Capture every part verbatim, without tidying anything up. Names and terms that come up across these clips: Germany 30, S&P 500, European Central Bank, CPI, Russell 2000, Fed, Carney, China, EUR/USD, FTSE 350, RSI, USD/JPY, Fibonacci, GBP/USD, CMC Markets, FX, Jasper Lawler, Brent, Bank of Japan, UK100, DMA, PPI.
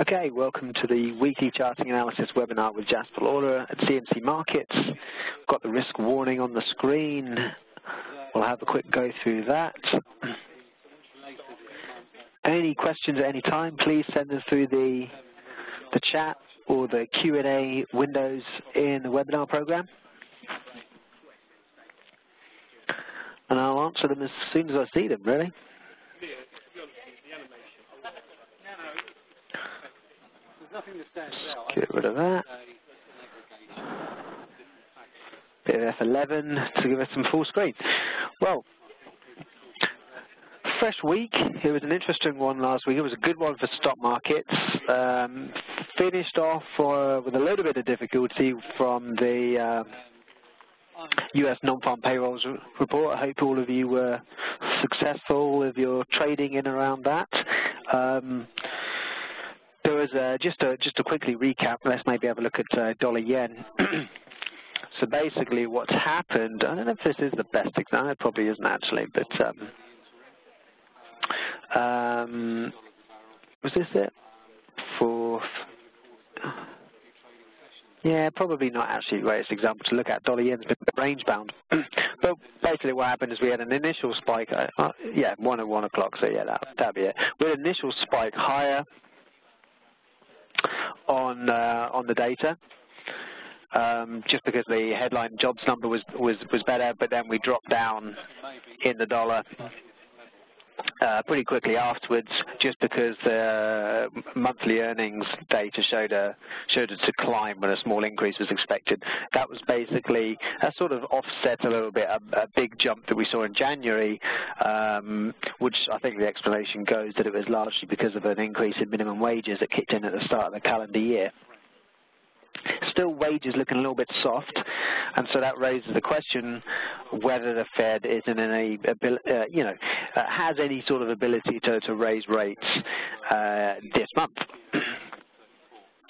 Okay, welcome to the weekly charting analysis webinar with Jasper Lawler at C M C Markets. We've got the risk warning on the screen. We'll have a quick go through that. Any questions at any time, please send them through the, the chat or the Q and A windows in the webinar program. And I'll answer them as soon as I see them, really. Just get rid of that. Bit of F eleven to give us some full screen. Well, fresh week. It was an interesting one last week. It was a good one for stock markets. Um, finished off uh, with a little bit of difficulty from the uh, U S non-farm payrolls report. I hope all of you were successful with your trading in around that. Um, There was uh, just to just to quickly recap. Let's maybe have a look at uh, dollar yen. So basically, what's happened? I don't know if this is the best example. It probably isn't actually. But um, um, was this it? For yeah, probably not actually the greatest example to look at. Dollar yen's been range bound. But basically, what happened is we had an initial spike. Uh, yeah, one at one o'clock. So yeah, that that'd be it. We had an initial spike higher on uh, on the data, um, just because the headline jobs number was, was, was better, but then we dropped down in the dollar uh, pretty quickly afterwards, just because the uh, monthly earnings data showed a showed a decline when a small increase was expected. That was basically a sort of offset a little bit a, a big jump that we saw in January, um, which I think the explanation goes that it was largely because of an increase in minimum wages that kicked in at the start of the calendar year. Still, wages looking a little bit soft, and so that raises the question whether the Fed is in any, uh, you know, uh, has any sort of ability to, to raise rates uh, this month.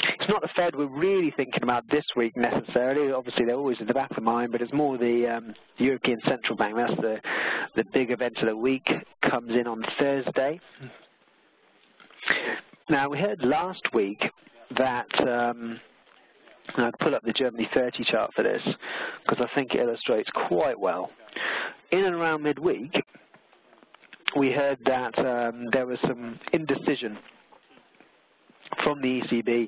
It's not the Fed we're really thinking about this week necessarily. Obviously, they're always in the back of mind, but it's more the um, European Central Bank. That's the the big event of the week. Comes in on Thursday. Now, we heard last week that. Um, And I'll pull up the Germany thirty chart for this, because I think it illustrates quite well. In and around midweek, we heard that um, there was some indecision from the E C B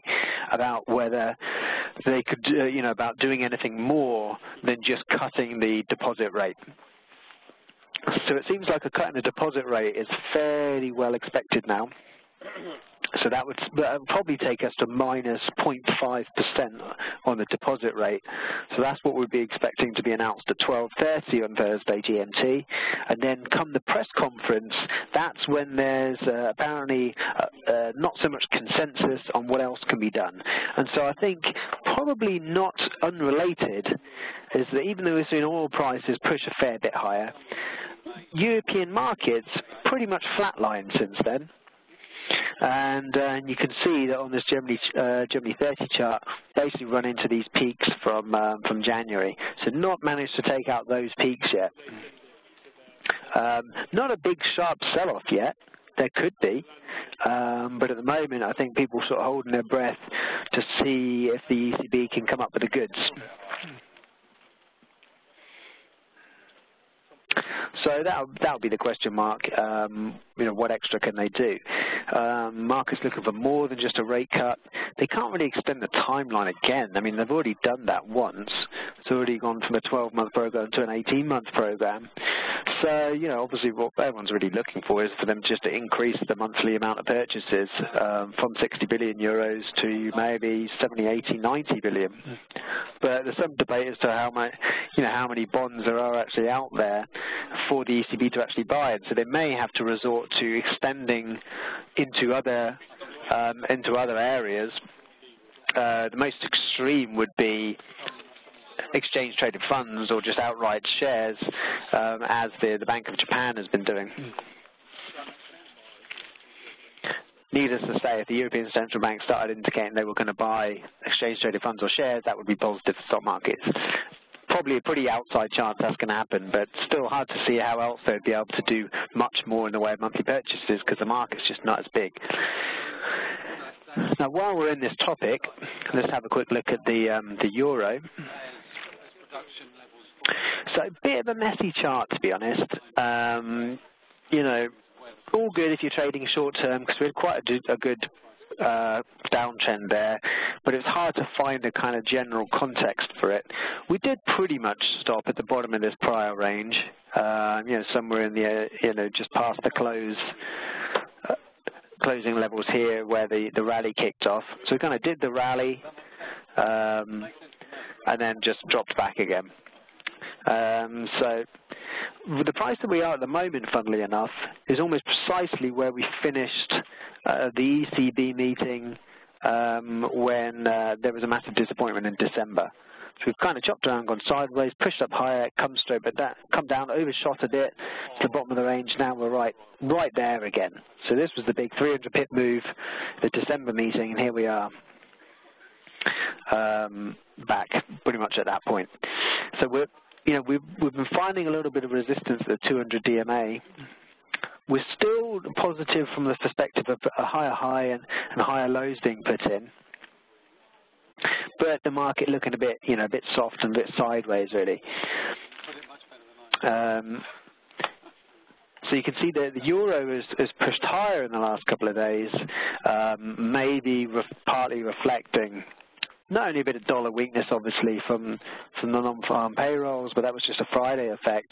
about whether they could, uh, you know, about doing anything more than just cutting the deposit rate. So it seems like a cut in the deposit rate is fairly well expected now. So that would probably take us to minus zero point five percent on the deposit rate. So that's what we'd be expecting to be announced at twelve thirty on Thursday G M T. And then come the press conference, that's when there's uh, apparently uh, uh, not so much consensus on what else can be done. And so I think probably not unrelated is that even though we've seen oil prices push a fair bit higher, European markets pretty much flatlined since then. And, uh, and you can see that on this Germany, uh, Germany thirty chart, basically run into these peaks from uh, from January. So not managed to take out those peaks yet. Um, not a big sharp sell-off yet. There could be, um, but at the moment, I think people sort of holding their breath to see if the E C B can come up with the goods. So that that'll be the question mark. Um, you know, what extra can they do? Um, market's looking for more than just a rate cut. They can't really extend the timeline again. I mean, they've already done that once. It's already gone from a twelve-month program to an eighteen-month program. So, you know, obviously what everyone's really looking for is for them just to increase the monthly amount of purchases um, from sixty billion euros to maybe seventy, eighty, ninety billion. But there's some debate as to how much, you know, how many bonds there are actually out there for the E C B to actually buy, and so they may have to resort to extending into other um, into other areas. Uh, the most extreme would be exchange-traded funds or just outright shares, um, as the, the Bank of Japan has been doing. Mm. Needless to say, if the European Central Bank started indicating they were going to buy exchange-traded funds or shares, that would be positive for stock markets. Probably a pretty outside chance that's going to happen, but still hard to see how else they'd be able to do much more in the way of monthly purchases because the market's just not as big. Now, while we're in this topic, let's have a quick look at the um, the euro. So a bit of a messy chart, to be honest. Um, you know, all good if you're trading short term, because we had quite a, a good uh, downtrend there, but it's hard to find a kind of general context for it. We did pretty much stop at the bottom of this prior range, uh, you know, somewhere in the, uh, you know, just past the close. Uh, closing levels here where the, the rally kicked off. So we kind of did the rally um, and then just dropped back again. Um, so the price that we are at the moment, funnily enough, is almost precisely where we finished uh, the E C B meeting um, when uh, there was a massive disappointment in December. So we've kind of chopped around, gone sideways, pushed up higher, come straight, but that come down, overshot a bit to the bottom of the range. Now we're right, right there again. So this was the big three hundred pip move, the December meeting, and here we are um, back pretty much at that point. So we're, you know, we've we've been finding a little bit of resistance at the two hundred D M A. We're still positive from the perspective of a higher high and, and higher lows being put in. But the market looking a bit, you know, a bit soft and a bit sideways, really. Um, so you can see that the euro is, is pushed higher in the last couple of days, um, maybe re partly reflecting not only a bit of dollar weakness, obviously, from, from the non-farm payrolls, but that was just a Friday effect.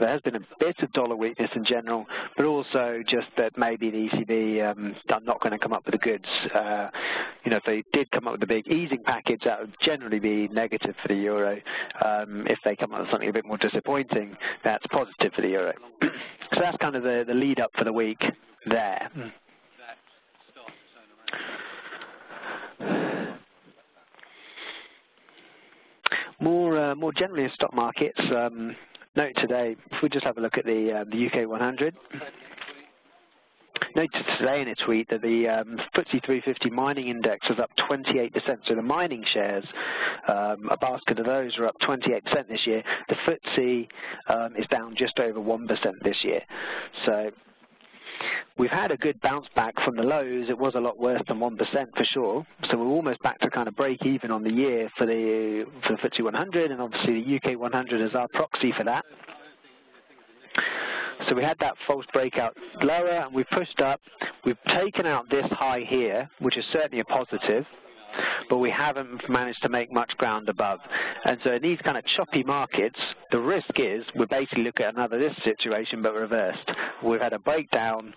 There has been a bit of dollar weakness in general, but also just that maybe the E C B um, are not going to come up with the goods. Uh, you know, if they did come up with a big easing package, that would generally be negative for the euro. Um, if they come up with something a bit more disappointing, that's positive for the euro. So that's kind of the, the lead up for the week there. Mm. More, uh, more generally in stock markets, um, note today, if we just have a look at the, uh, the U K one hundred, note today in a tweet that the um, F T S E three fifty mining index was up twenty-eight percent, so the mining shares, um, a basket of those are up twenty-eight percent this year. The F T S E um, is down just over one percent this year. So we've had a good bounce back from the lows. It was a lot worse than one percent for sure. So we're almost back to kind of break even on the year for the, for the F T S E one hundred, and obviously the U K one hundred is our proxy for that. So we had that false breakout lower, and we've pushed up. We've taken out this high here, which is certainly a positive, but we haven't managed to make much ground above. And so in these kind of choppy markets, the risk is we basically look at another this situation but reversed. We've had a breakdown,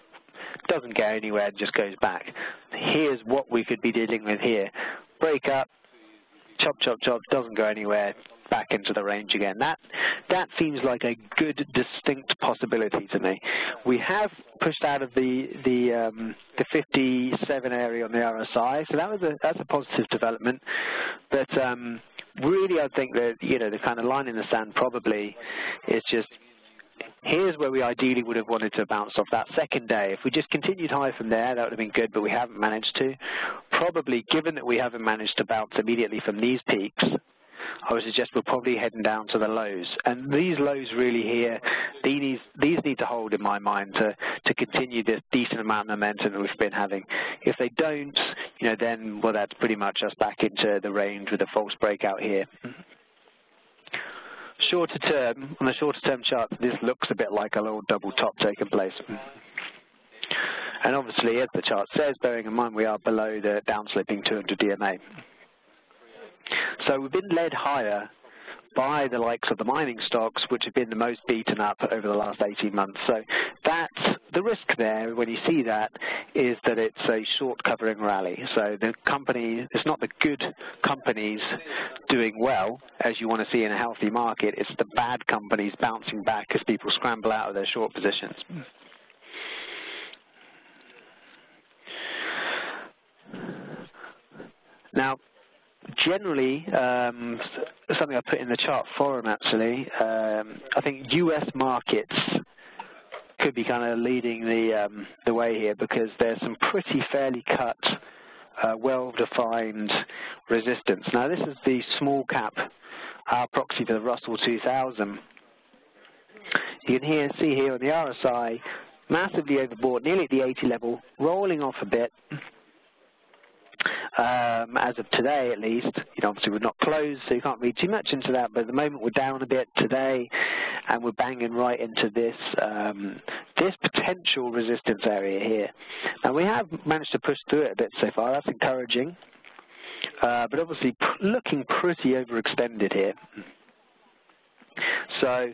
doesn't go anywhere, and just goes back. Here's what we could be dealing with here. Break up, chop, chop, chop, doesn't go anywhere, back into the range again. That, that seems like a good, distinct possibility to me. We have pushed out of the the, um, the fifty-seven area on the R S I, so that was a, that's a positive development. But um, really, I think that, you know, the kind of line in the sand probably is just, here's where we ideally would have wanted to bounce off that second day. If we just continued high from there, that would have been good, but we haven't managed to. Probably, given that we haven't managed to bounce immediately from these peaks, I would suggest we're probably heading down to the lows. And these lows really here, these, these need to hold in my mind to, to continue this decent amount of momentum that we've been having. If they don't, you know, then, well, that's pretty much us back into the range with a false breakout here. Shorter term, on the shorter term chart, this looks a bit like a little double top taking place. And obviously, as the chart says, bearing in mind we are below the downsloping two hundred D M A. So we've been led higher by the likes of the mining stocks, which have been the most beaten up over the last eighteen months. So that's the risk there when you see that, is that it's a short covering rally. So the company, it's not the good companies doing well, as you want to see in a healthy market. It's the bad companies bouncing back as people scramble out of their short positions. Mm. Now, generally, um, something I put in the chart forum actually, um, I think U S markets could be kind of leading the, um, the way here, because there's some pretty fairly cut, uh, well-defined resistance. Now this is the small cap, our proxy for the Russell two thousand. You can here, see here on the R S I, massively overbought, nearly at the eighty level, rolling off a bit. um, as of today at least. You know, obviously we're not closed, so you can't read too much into that, but at the moment we're down a bit today, and we're banging right into this um, this potential resistance area here. And we have managed to push through it a bit so far. That's encouraging, uh, but obviously pr- looking pretty overextended here. So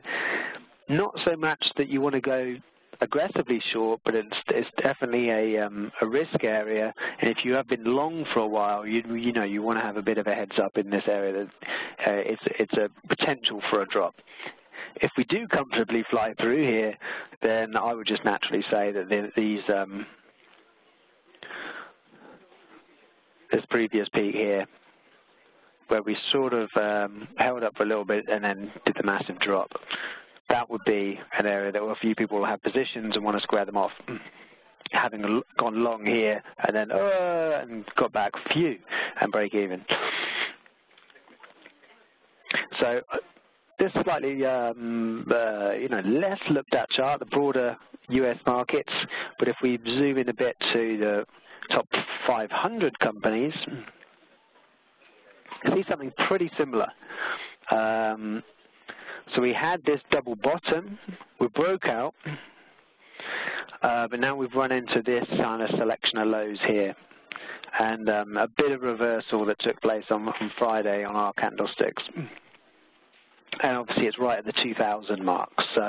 not so much that you want to go aggressively short, but it's, it's definitely a, um, a risk area. And if you have been long for a while, you you know you want to have a bit of a heads up in this area. That uh, it's it's a potential for a drop. If we do comfortably fly through here, then I would just naturally say that the, these um, this previous peak here, where we sort of um, held up for a little bit and then did the massive drop, that would be an area that a few people will have positions and want to square them off. Having gone long here and then uh, and got back few and break even. So this slightly um, uh, you know less looked at chart, the broader U S markets, but if we zoom in a bit to the top five hundred companies, see something pretty similar. Um, so we had this double bottom, we broke out, uh, but now we've run into this kind of selection of lows here, and um, a bit of reversal that took place on, on Friday on our candlesticks. And obviously it's right at the two thousand mark, so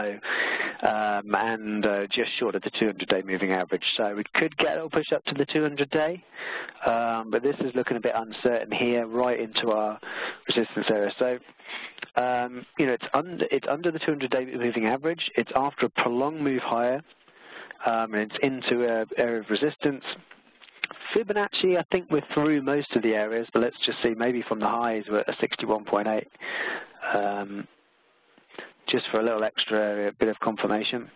um, and uh, just short of the two hundred day moving average. So we could get a little push up to the two hundred day, um, but this is looking a bit uncertain here, right into our resistance area. So um, you know, it's under it's under the two hundred day moving average. It's after a prolonged move higher, um, and it's into an area of resistance. Fibonacci, I think we're through most of the areas, but let's just see. Maybe from the highs, we're at a sixty-one point eight. Um, just for a little extra bit of confirmation.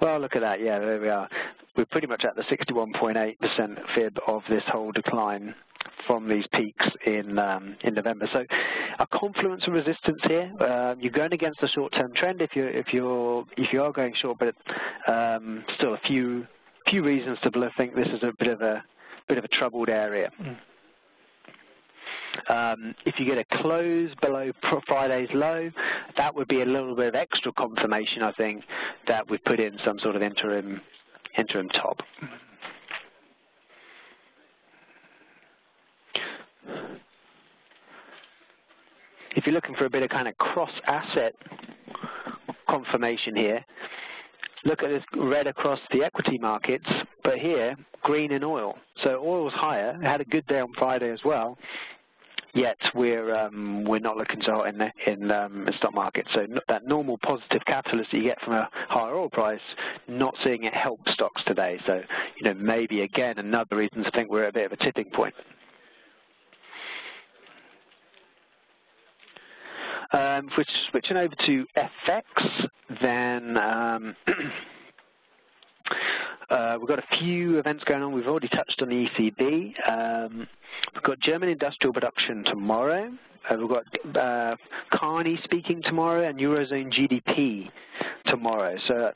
Well, look at that. Yeah, there we are. We're pretty much at the sixty-one point eight percent fib of this whole decline from these peaks in um, in November. So a confluence of resistance here. Uh, you're going against the short-term trend if you're if you're if you are going short, but um, still a few few reasons to think this is a bit of a bit of a troubled area. Mm. Um, if you get a close below Friday's low, that would be a little bit of extra confirmation, I think, that we've put in some sort of interim interim top. If you're looking for a bit of kind of cross-asset confirmation here, look at this red across the equity markets, but here, green in oil. So oil's higher, it had a good day on Friday as well, yet we're um, we're not looking so hot in the in um, the stock market. So that normal positive catalyst that you get from a higher oil price, not seeing it help stocks today. So you know maybe again another reason to think we're at a bit of a tipping point. Um, if we're switching over to F X, then um, uh, we've got a few events going on. We've already touched on the E C B. Um, We've got German industrial production tomorrow. Uh, we've got uh, Carney speaking tomorrow and Eurozone G D P tomorrow. So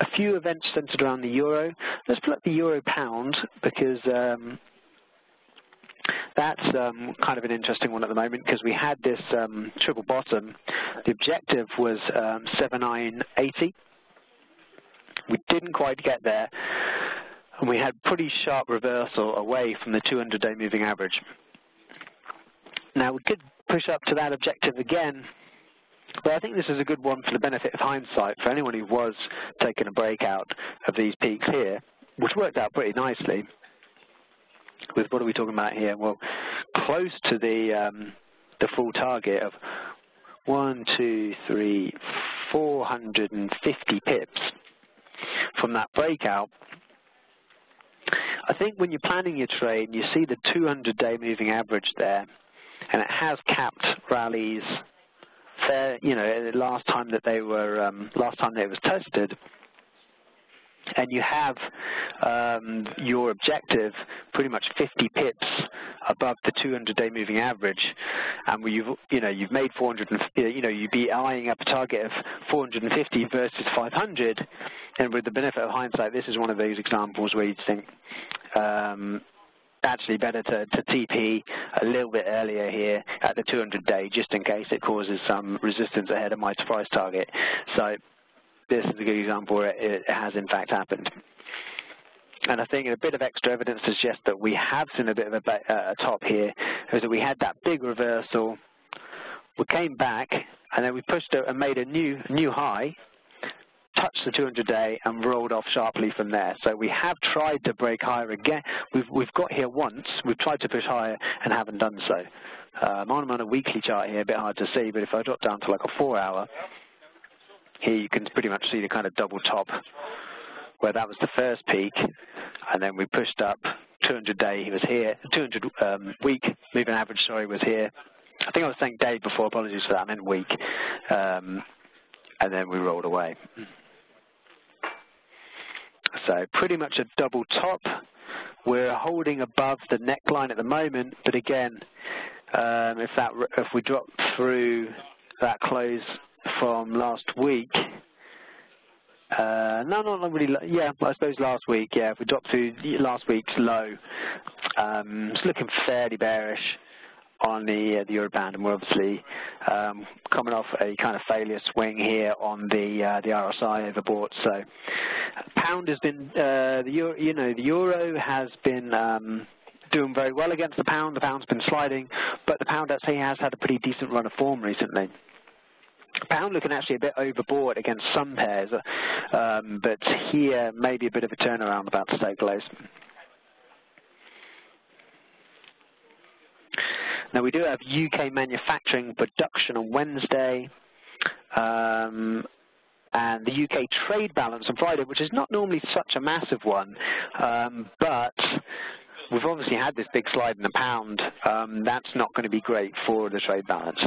a few events centered around the euro. Let's pull up the euro pound because um, that's um, kind of an interesting one at the moment because we had this um, triple bottom. The objective was um, seventy-nine eighty. We didn't quite get there. And we had pretty sharp reversal away from the two hundred day moving average. Now, we could push up to that objective again, but I think this is a good one for the benefit of hindsight for anyone who was taking a breakout of these peaks here, which worked out pretty nicely with, what are we talking about here? Well, close to the, um, the full target of one, two, three, four hundred fifty pips from that breakout. I think when you're planning your trade, you see the two hundred day moving average there, and it has capped rallies. Fair, you know, last time that they were, um, last time that it was tested, and you have um, your objective pretty much fifty pips above the two hundred day moving average, and you've, you know, you've made four hundred. You know, you'd be eyeing up a target of four hundred fifty versus five hundred. And with the benefit of hindsight, this is one of those examples where you'd think, um, actually better to, to T P a little bit earlier here at the two hundred day, just in case it causes some resistance ahead of my price target. So this is a good example where it, it has in fact happened. And I think a bit of extra evidence to suggest that we have seen a bit of a, uh, a top here is that we had that big reversal, we came back, and then we pushed a, and made a new new high, touched the two hundred day, and rolled off sharply from there. So we have tried to break higher again. We've we've got here once. We've tried to push higher and haven't done so. Um, I'm on a weekly chart here, a bit hard to see, but if I drop down to like a four hour, here you can pretty much see the kind of double top, where that was the first peak, and then we pushed up. Two hundred day was here, two hundred um, week moving average, sorry, was here. I think I was saying day before, apologies for that, I meant week. Um, and then we rolled away. So pretty much a double top. We're holding above the neckline at the moment, but again, um, if, that, if we drop through that close from last week, Uh, no, not really. Yeah, I suppose last week. Yeah, if we dropped through last week's low, um, it's looking fairly bearish on the uh, the euro band, and we're obviously um, coming off a kind of failure swing here on the uh, the R S I overbought. So, pound has been uh, the euro, you know the euro has been um, doing very well against the pound. The pound's been sliding, but the pound actually has had a pretty decent run of form recently. Pound looking actually a bit overbought against some pairs, um, but here maybe a bit of a turnaround about to take place. Now we do have U K manufacturing production on Wednesday, um, and the U K trade balance on Friday, which is not normally such a massive one, um, but we've obviously had this big slide in the pound. Um, that's not going to be great for the trade balance.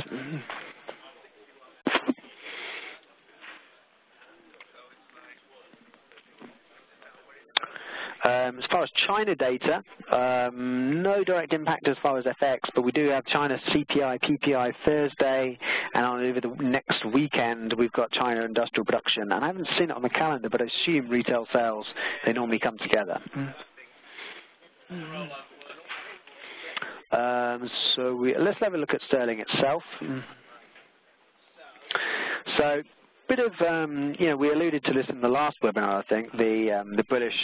Um, as far as China data, um, no direct impact as far as F X, but we do have China C P I, P P I Thursday, and on over the next weekend we've got China industrial production. And I haven't seen it on the calendar, but I assume retail sales, they normally come together. Mm-hmm. um, so we, let's have a look at sterling itself. Mm. So, bit of, um, you know, we alluded to this in the last webinar, I think, the um, the bullish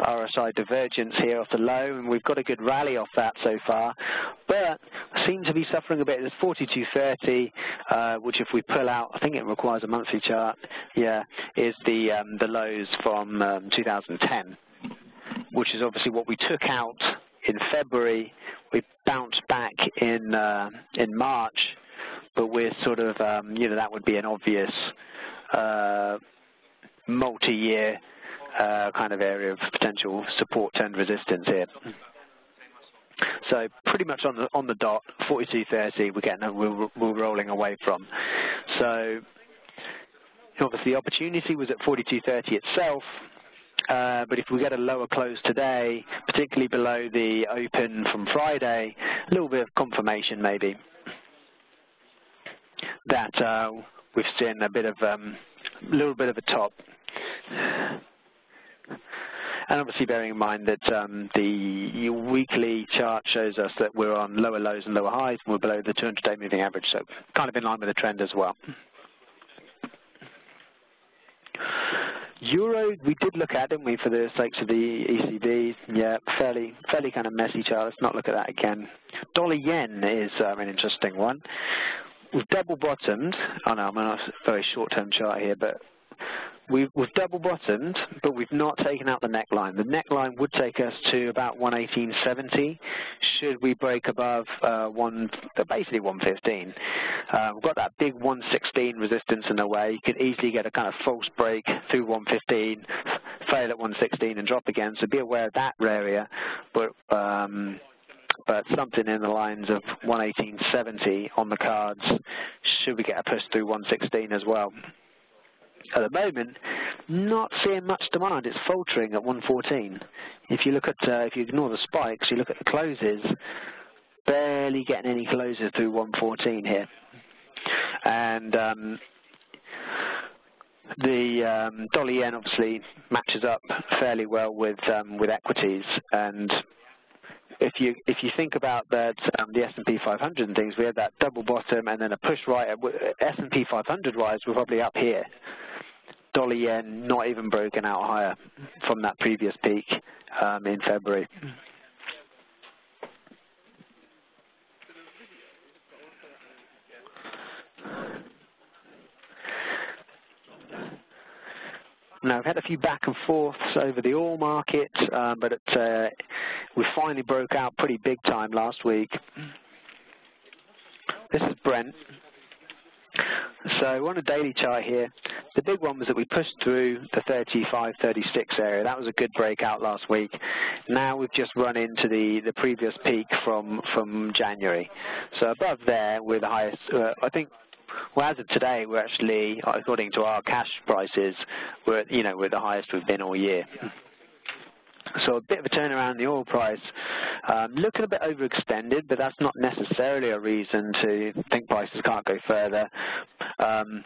R S I divergence here off the low, and we've got a good rally off that so far, but seem to be suffering a bit. There's forty-two thirty, uh, which if we pull out, I think it requires a monthly chart. Yeah, is the um, the lows from um, two thousand ten, which is obviously what we took out in February. We bounced back in uh, in March, but we're sort of um, you know that would be an obvious uh, multi-year Uh, kind of area of potential support and resistance here. So pretty much on the on the dot, forty-two thirty, we're getting we're, we're rolling away from. So obviously the opportunity was at forty-two thirty itself, uh, but if we get a lower close today, particularly below the open from Friday, a little bit of confirmation maybe that uh, we've seen a bit of um, a little bit of a top. And obviously bearing in mind that um, the weekly chart shows us that we're on lower lows and lower highs, and we're below the two hundred day moving average, so kind of in line with the trend as well. Euro, we did look at, didn't we, for the sakes of the E C B? Yeah, fairly fairly kind of messy chart. Let's not look at that again. Dollar yen is um, an interesting one. We've double bottomed. Oh no, I'm on a very short-term chart here, but We've, we've double bottomed, but we've not taken out the neckline. The neckline would take us to about one eighteen seventy. Should we break above uh, one, basically one fifteen? Uh, we've got that big one sixteen resistance in the way. You could easily get a kind of false break through one fifteen, fail at one sixteen, and drop again. So be aware of that area. But um, but something in the lines of one eighteen seventy on the cards. Should we get a push through one sixteen as well? At the moment, not seeing much demand. It's faltering at one fourteen. If you look at, uh, if you ignore the spikes, you look at the closes, barely getting any closes through one fourteen here. And um, the um, dollar yen obviously matches up fairly well with um, with equities, and if you if you think about that, um, the S and P five hundred and things, we had that double bottom and then a push right. S and P five hundred rise, we're probably up here. Dollar yen not even broken out higher from that previous peak um, in February. Now, we've had a few back and forths over the oil market, um, but it, uh, we finally broke out pretty big time last week. This is Brent. So we're on a daily chart here. The big one was that we pushed through the thirty-five, thirty-six area. That was a good breakout last week. Now we've just run into the, the previous peak from, from January. So above there, we're the highest, uh, I think. Well, as of today, we're actually, according to our cash prices, we're you know we're the highest we've been all year. So a bit of a turnaround in the oil price, um, looking a bit overextended, but that's not necessarily a reason to think prices can't go further. Um,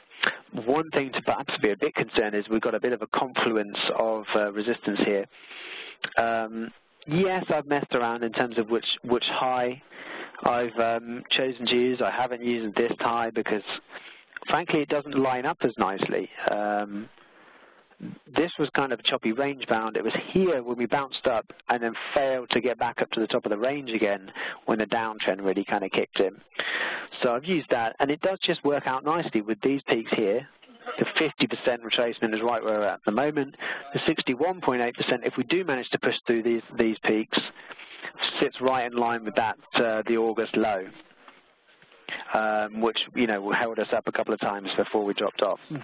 one thing to perhaps be a bit concerned is we've got a bit of a confluence of uh, resistance here. Um, yes, I've messed around in terms of which which high I've um, chosen to use. I haven't used this high because, frankly, it doesn't line up as nicely. Um, this was kind of a choppy range bound. It was here when we bounced up and then failed to get back up to the top of the range again when the downtrend really kind of kicked in. So I've used that, and it does just work out nicely with these peaks here. The fifty percent retracement is right where we're at the moment. The sixty-one point eight percent, if we do manage to push through these, these peaks, sits right in line with that uh, the August low, um, which you know held us up a couple of times before we dropped off. Mm.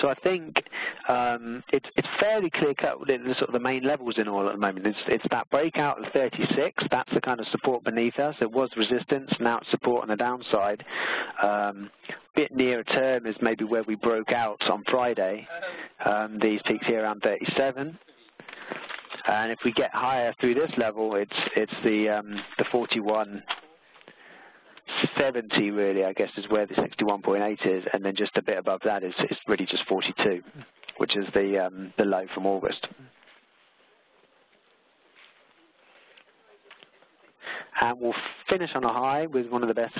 So I think um, it's it's fairly clear cut the sort of the main levels in oil at the moment. It's it's that breakout of thirty-six. That's the kind of support beneath us. It was resistance. Now it's support on the downside. Um, bit nearer term is maybe where we broke out on Friday. Um, these peaks here around thirty-seven. And if we get higher through this level, it's it's the um, the forty-one seventy really, I guess, is where the sixty-one point eight is, and then just a bit above that is it's really just forty-two, which is the um, the low from August. And we'll finish on a high with one of the best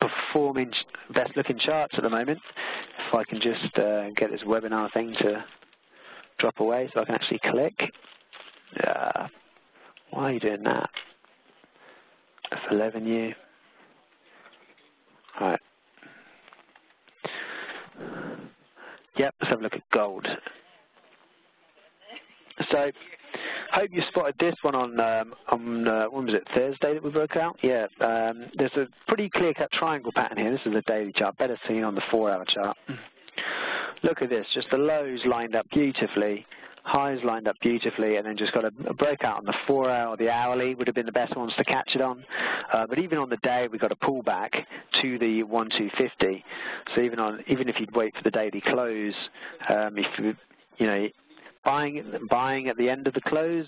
performing, best looking charts at the moment. If I can just uh, get this webinar thing to drop away so I can actually click. Uh, why are you doing that? F eleven U. Alright. Yep, let's have a look at gold. So, hope you spotted this one on, um, on uh, when was it, Thursday that we broke out? Yeah, um, there's a pretty clear-cut triangle pattern here. This is a daily chart, better seen on the four-hour chart. Look at this, just the lows lined up beautifully. Highs lined up beautifully, and then just got a, a breakout on the four-hour or the hourly would have been the best ones to catch it on. Uh, but even on the day, we got a pullback to the one two fifty. So even on, even if you'd wait for the daily close, um, if you, you know, buying buying at the end of the close,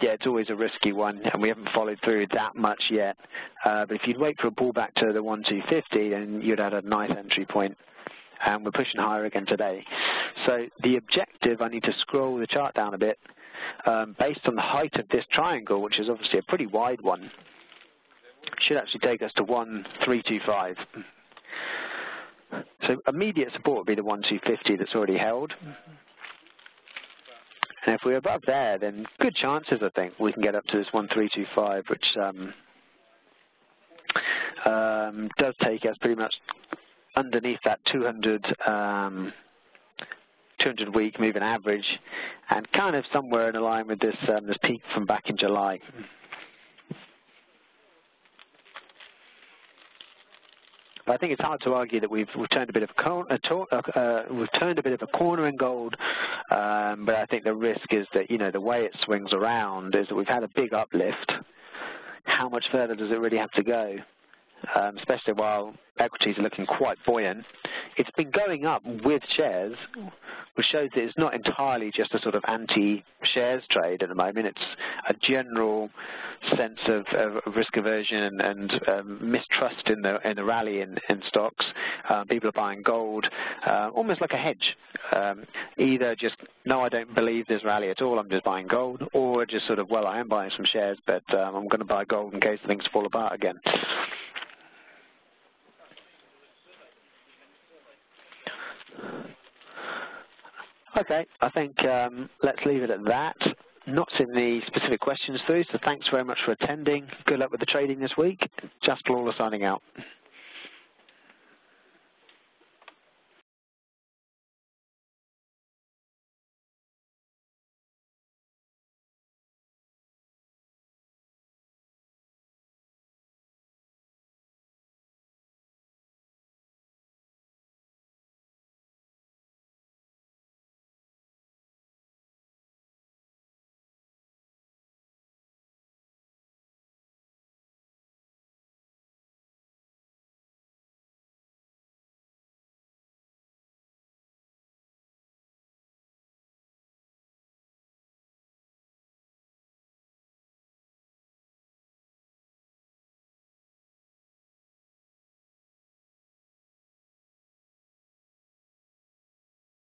yeah, it's always a risky one, and we haven't followed through that much yet. Uh, but if you'd wait for a pullback to the one two fifty, then you'd have a nice entry point. And we're pushing higher again today. So the objective, I need to scroll the chart down a bit, um, based on the height of this triangle, which is obviously a pretty wide one, should actually take us to one three two five. So immediate support would be the one two fifty that's already held. And if we're above there, then good chances, I think, we can get up to this one three two five, which um, um, does take us pretty much underneath that two hundred, um, two hundred week moving average, and kind of somewhere in line with this um, this peak from back in July. But I think it's hard to argue that we've we've turned a bit of a uh, we've turned a bit of a corner in gold, um, but I think the risk is that you know the way it swings around is that we've had a big uplift. How much further does it really have to go? Um, especially while equities are looking quite buoyant. It's been going up with shares, which shows that it's not entirely just a sort of anti-shares trade at the moment. It's a general sense of, of risk aversion and, and um, mistrust in the in the rally in, in stocks. Um, people are buying gold, uh, almost like a hedge. Um, either just, no, I don't believe this rally at all, I'm just buying gold, or just sort of, well, I am buying some shares, but um, I'm going to buy gold in case things fall apart again. Okay, I think um, let's leave it at that. Not seen the specific questions through, so thanks very much for attending. Good luck with the trading this week. Jasper Lawler signing out.